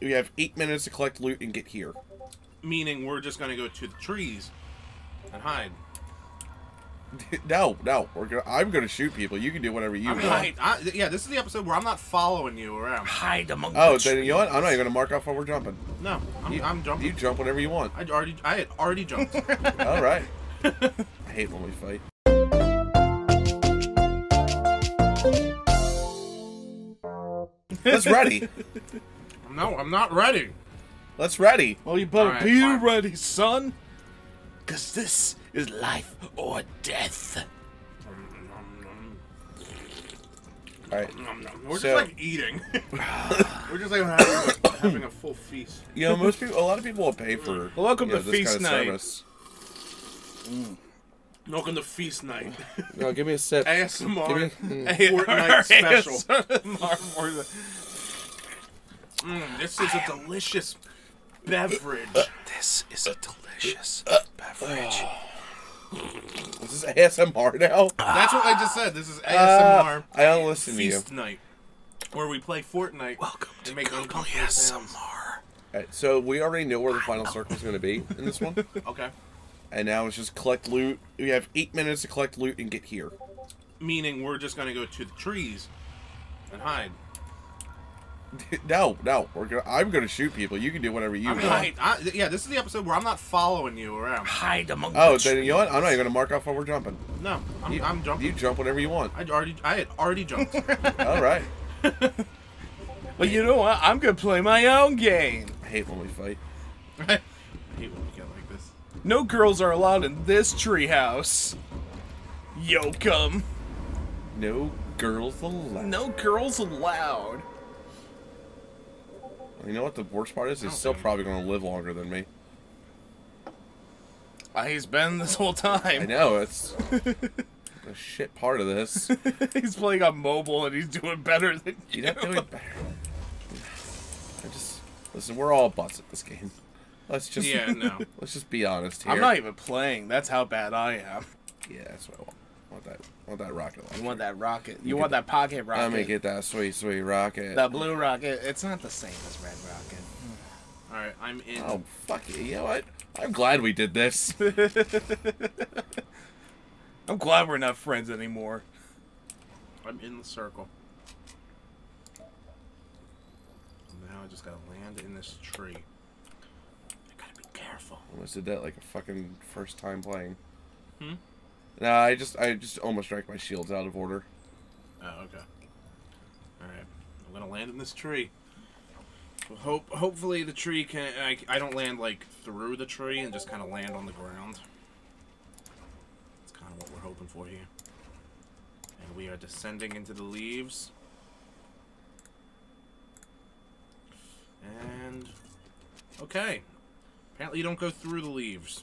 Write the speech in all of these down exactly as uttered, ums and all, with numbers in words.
we have eight minutes to collect loot and get here. Meaning we're just going to go to the trees and hide. No, no. We're gonna, I'm going to shoot people. You can do whatever you I'm want. Hide, I, yeah, this is the episode where I'm not following you around. Hide among oh, the trees. Oh, then you know what? I'm not even going to mark off while we're jumping. No, I'm, you, I'm jumping. You jump whenever you want. I already, I had already jumped. All right. I hate when we fight. That's ready. No, I'm not ready. Let's ready. Well, you better right, be fine. ready, son. Because this is life or death. Alright. We're so, just like eating. We're just like having, having a full feast. You know, most people, a lot of people will pay for. Well, welcome you know, to feast kind of night. Service. Mm. Welcome to feast night. No, give me a sip. A S M R. Give me, mm. Fortnite special. Mm, this is I a delicious am... beverage. Uh, this is a delicious uh, beverage. Uh, this is A S M R now? That's what I just said. This is A S M R. Uh, I don't listen to you. Feast night, where we play Fortnite. Welcome to A S M R. Alright, so we already know where the final circle is going to be in this one. Okay. And now it's just collect loot. We have eight minutes to collect loot and get here. Meaning we're just going to go to the trees and hide. No, no. We're gonna, I'm going to shoot people. You can do whatever you I'm want. Hide, I, yeah, this is the episode where I'm not following you around. Hide among oh, the trees. Oh, then you know what? I'm not even going to mark off while we're jumping. No, I'm, you, I'm jumping. You jump whenever you want. I already, I had already jumped. All right. Well, you know what? I'm going to play my own game. I hate when we fight. I hate when we get like this. No girls are allowed in this treehouse. Yokum. No girls allowed. No girls allowed. You know what the worst part is? He's still probably going to live longer than me. He's been this whole time. I know, it's the shit part of this. He's playing on mobile and he's doing better than you. You're not doing better. I just, listen, we're all butts at this game. Let's just, yeah, no. Let's just be honest here. I'm not even playing. That's how bad I am. Yeah, that's what I want. I want that, want that rocket launcher. You want that rocket. You, you want that, that pocket rocket. Let me get that sweet, sweet rocket. That blue rocket. It's not the same as red rocket. Alright, I'm in. Oh, fuck you. You know what? I'm glad we did this. I'm glad we're not friends anymore. I'm in the circle. Now I just gotta land in this tree. I gotta be careful. I almost did that like a fucking first time playing. Hmm? Nah, I just, I just almost drank my shields out of order. Oh, okay. Alright. I'm gonna land in this tree. Hope, hopefully the tree can, I, I don't land, like, through the tree and just kind of land on the ground. That's kind of what we're hoping for here. And we are descending into the leaves. And, okay. Apparently you don't go through the leaves.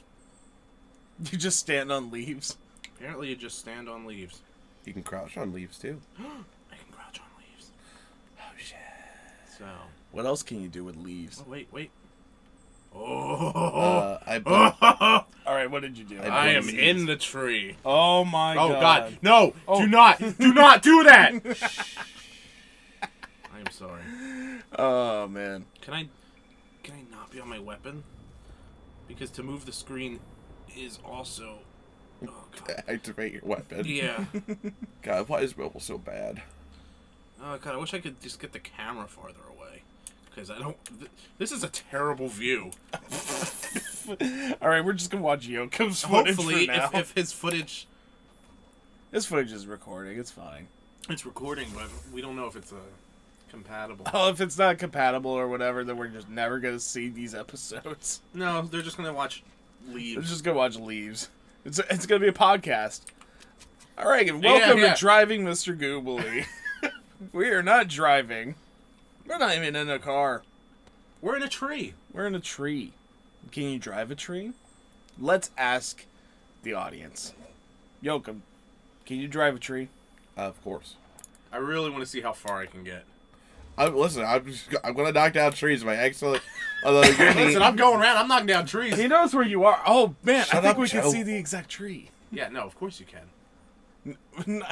You just stand on leaves. Apparently you just stand on leaves. You can crouch on leaves, too. I can crouch on leaves. Oh, shit. So. What else can you do with leaves? Oh, wait, wait. Oh. Uh, I oh. All right, what did you do? I, I am seeds. in the tree. Oh, my oh, God. God. No, oh. do not. Do not do that. I am sorry. Oh, man. Can I, can I not be on my weapon? Because to move the screen is also... Oh, God. Activate your weapon. Yeah. God, why is mobile so bad? Oh, God, I wish I could just get the camera farther away. Because I don't... Th this is a terrible view. Alright, we're just going to watch Yoakum's footage Hopefully, for now. if, if his footage... His footage is recording, it's fine. It's recording, but we don't know if it's uh, compatible. Oh, if it's not compatible or whatever, then we're just never going to see these episodes. No, they're just going to watch leaves. They're just going to watch leaves. It's, it's going to be a podcast. All right, and welcome yeah, yeah. to Driving Mister Goobly. We are not driving. We're not even in a car. We're in a tree. We're in a tree. Can you drive a tree? Let's ask the audience. Yoakum, can you drive a tree? Uh, of course. I really want to see how far I can get. I'm, listen, I'm, just, I'm gonna knock down trees by accident. Listen, I'm going around. I'm knocking down trees. He knows where you are. Oh man, Shut I think up, we Joe. can see the exact tree. Yeah, no, of course you can.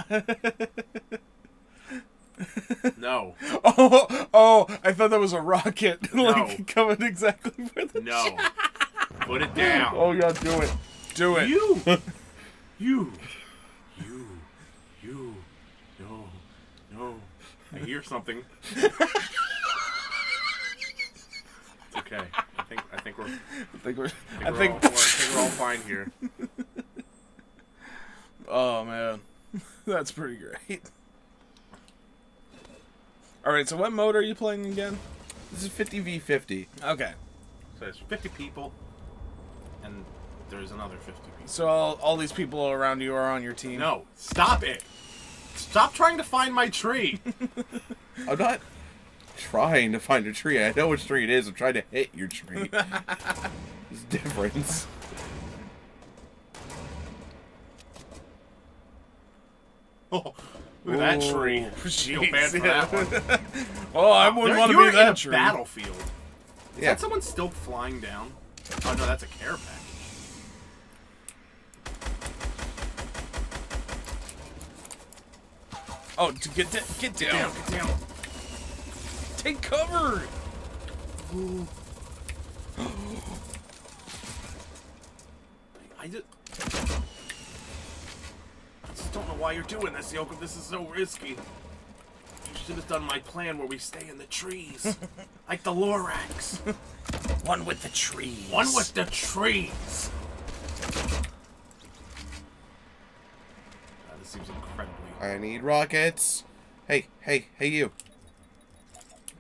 No. Oh, oh! I thought that was a rocket, no. like coming exactly for the No. Shot. Put it down. Oh God, do it, do it. You, you, you, you. No, no. I hear something. It's okay. I think I think we're. I think we're. I think we're, I think all, I think we're all fine here. Oh man, that's pretty great. All right, so what mode are you playing again? This is fifty v fifty. Okay. So there's fifty people, and there's another fifty people. So all, all these people around you are on your team? No. Stop it. Stop trying to find my tree. I'm not trying to find a tree. I know which tree it is. I'm trying to hit your tree. There's a difference. Oh. Look at that tree. Feel bad for that one. Oh, I wouldn't want to be that tree. You're in a battlefield. Is yeah. that someone still flying down? Oh no, that's a care package. Oh, get down! Get down! Get down! Get down. Take cover! Ooh. I just. Don't know why you're doing this, Yoko. This is so risky. You should have done my plan where we stay in the trees. Like the Lorax. One with the trees. One with the trees. God, this seems incredibly hard. I need rockets. Hey, hey, hey you.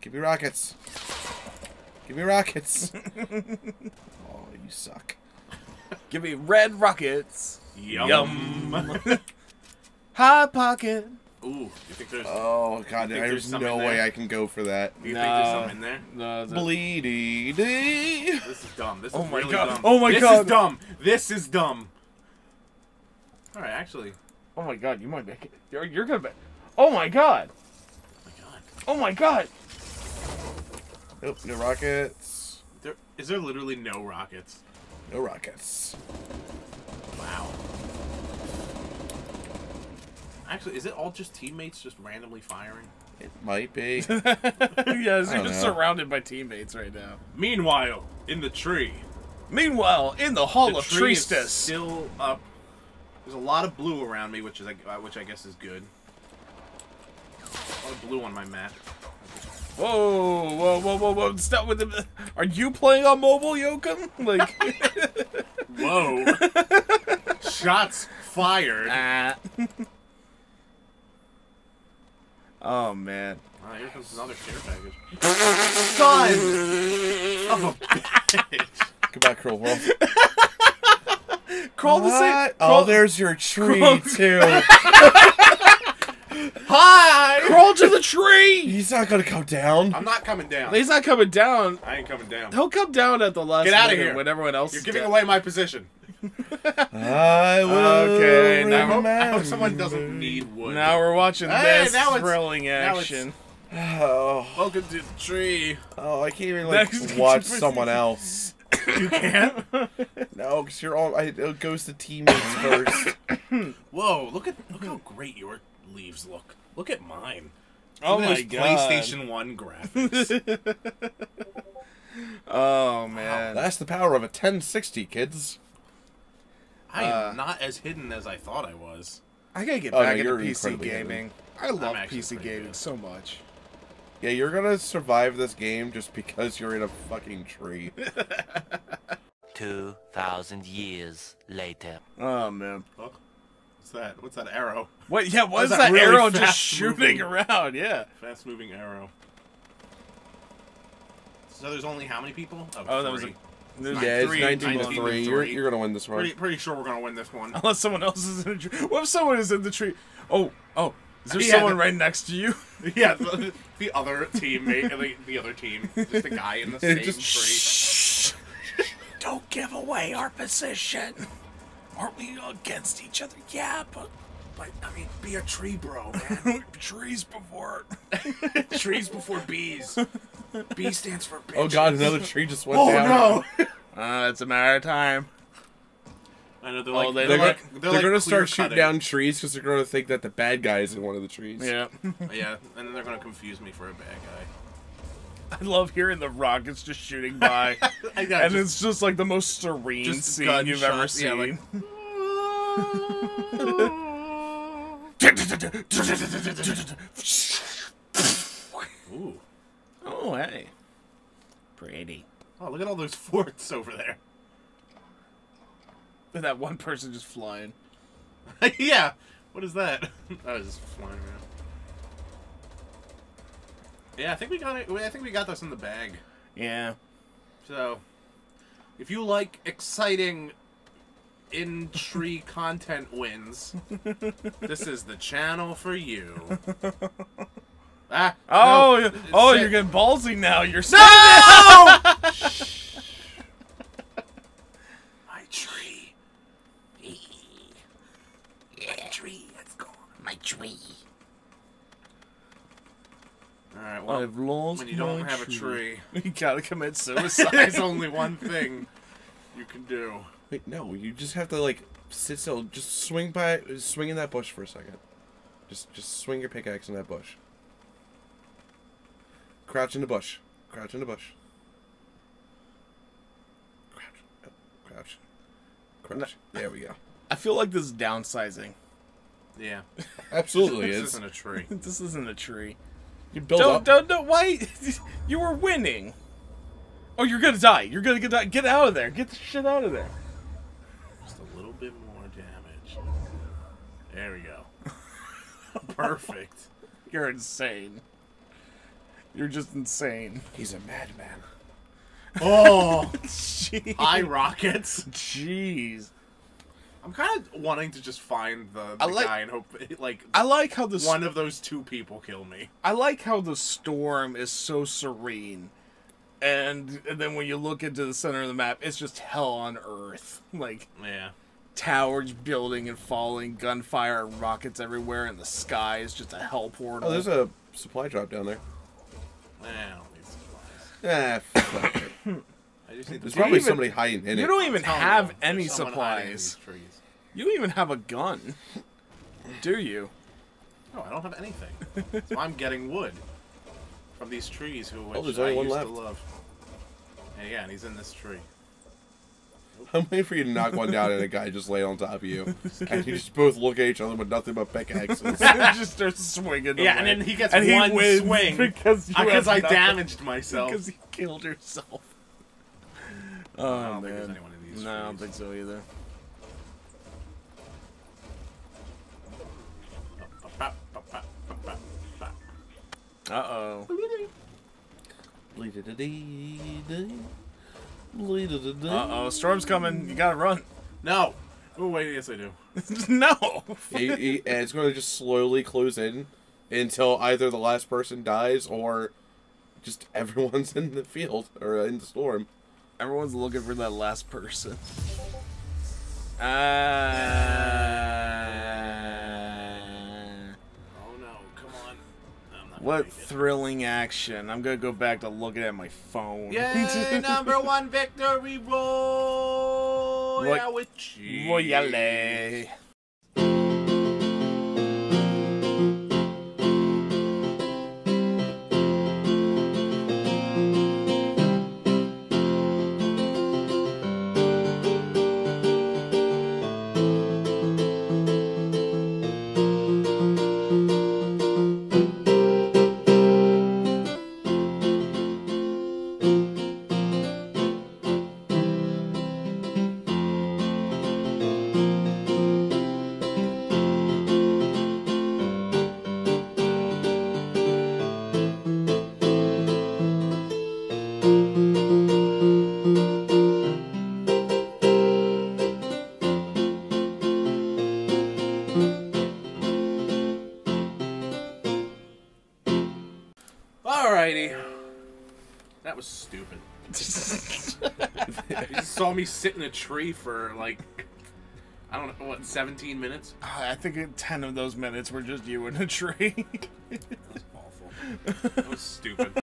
Give me rockets. Give me rockets. Oh, you suck. Give me red rockets. Yum. Yum. Hot pocket. Ooh, you think there's? Oh God, there's, there's no there? way I can go for that. You no. think there's something in there? No, bleedy. This is dumb. This is oh my really God. dumb. Oh my this God. This is dumb. This is dumb. All right, actually. Oh my God, you might make it. You're, you're gonna. Be... Oh my God. Oh my God. Oh my God. Nope, no rockets. There is there literally no rockets. No rockets. Wow. Actually, is it all just teammates just randomly firing? It might be. Yeah, so you're just surrounded by teammates right now. Meanwhile, in the tree. Meanwhile, in the hall the of tree Tristis. Is still up. There's a lot of blue around me, which is uh, which I guess is good. A lot of blue on my map. Whoa, whoa, whoa, whoa, whoa! Stop with the. Are you playing on mobile, Yoakum? Like. Whoa. Shots fired. Ah. Oh man! Wow, here comes another care package. Son of a bitch! Goodbye, Cruel World. Crawl what? the same. Crawl oh, there's your tree crawl. too. Hi! Crawl to the tree. He's not gonna come down. I'm not coming down. He's not coming down. I ain't coming down. He'll come down at the last. Get out of here when everyone else. You're is giving down. away my position. I will okay, now I hope, I hope someone doesn't need wood. Now we're watching hey, this thrilling action. Oh. Welcome to the tree. Oh, I can't even like Next watch someone else. You can't? No, because you're all. I, it goes to teammates first. Whoa! Look at look how great your leaves look. Look at mine. Oh look my God! PlayStation one graphics. Oh man! Wow. That's the power of a ten sixty, kids. I am uh, not as hidden as I thought I was. I gotta get oh, back no, into P C gaming. Hidden. I love P C gaming good. so much. Yeah, you're gonna survive this game just because you're in a fucking tree. Two thousand years later. Oh man. Oh, what's that? What's that arrow? What? Yeah, what's that, that really arrow just shooting moving, around? Yeah. Fast moving arrow. So there's only how many people? Oh, oh that was a... There's yeah, it's nineteen to three. You're, you're gonna win this one. Pretty, pretty sure we're gonna win this one. Unless someone else is in the tree. What if someone is in the tree? Oh, oh, is there yeah, someone the, right next to you? Yeah, the, the other teammate, the, the other team, just the guy in the same just, tree. Shh, don't give away our position. Aren't we against each other? Yeah, but, but I mean, be a tree, bro. Man. Trees before, trees before bees. B stands for bitch. Oh God, another tree just went oh, down. Oh no! Uh, it's a matter of time. I know they're like, oh, they, they're, they're, like, they're, they're like gonna start cutting. shooting down trees because they're gonna think that the bad guy is in one of the trees. Yeah, yeah, and then they're gonna confuse me for a bad guy. I love hearing the rockets just shooting by, and just, it's just like the most serene scene you've shot. ever seen. Yeah, like, Ooh. Oh, hey, pretty. Oh, look at all those forts over there. And that one person just flying. Yeah. What is that? I was just flying around. Yeah, I think we got it. I think we got this in the bag. Yeah. So, if you like exciting in-tree content wins, this is the channel for you. Ah, oh, no. oh, you're getting ballsy now. You're so no! My tree. Tree, that's gone. My tree. All right. Well, I've lost when you don't have a tree, you gotta commit suicide. There's only one thing you can do. Wait, no, you just have to like sit still. Just swing by, swing in that bush for a second. Just, just swing your pickaxe in that bush. Crouch in the bush. Crouch in the bush. Crouch. Crouch. Crouch. There we go. I feel like this is downsizing. Yeah, absolutely. This is. isn't a tree. This isn't a tree. You build don't, up. Don't, don't, why? You were winning. Oh, you're gonna die. You're gonna die. Get out of there. Get the shit out of there. Just a little bit more damage. There we go. Perfect. You're insane. You're just insane. He's a madman. Oh, high rockets. Jeez. I'm kind of wanting to just find the, the like, guy and hope, like, I like how the one of those two people kill me. I like how the storm is so serene, and, and then when you look into the center of the map, it's just hell on earth. Like, yeah, towers building and falling, gunfire, and rockets everywhere, and the sky is just a hell portal. Oh, there's a supply drop down there. Nah, I don't need supplies. Ah, fuck it. I just need There's probably even, somebody hiding in it. You don't even have them. any There's supplies. You don't even have a gun, do you? No, I don't have anything. So I'm getting wood from these trees, who which oh, there's I only one used left. to love. And yeah, and he's in this tree. I'm waiting for you to knock one down and a guy just lay on top of you. And you just both look at each other with nothing but pickaxes. And just starts swinging. Yeah, away. and then he gets and one he swing because, because I damaged myself. Because he killed herself. Oh, I don't man. think there's anyone in these No, trees. I don't think so either. Uh-oh. Uh-oh, storm's coming. You gotta run. No. Oh, wait, yes I do. No! it, it, it's gonna just slowly close in until either the last person dies or just everyone's in the field or in the storm. Everyone's looking for that last person. Uh, oh no, come on. I'm not what thrilling action. I'm going to go back to looking at my phone. Yay, number one victory roll. Roy yeah, with cheese. Royale. That was stupid. You just saw me sit in a tree for like, I don't know, what, seventeen minutes? Uh, I think ten of those minutes were just you in a tree. That was awful. That was stupid.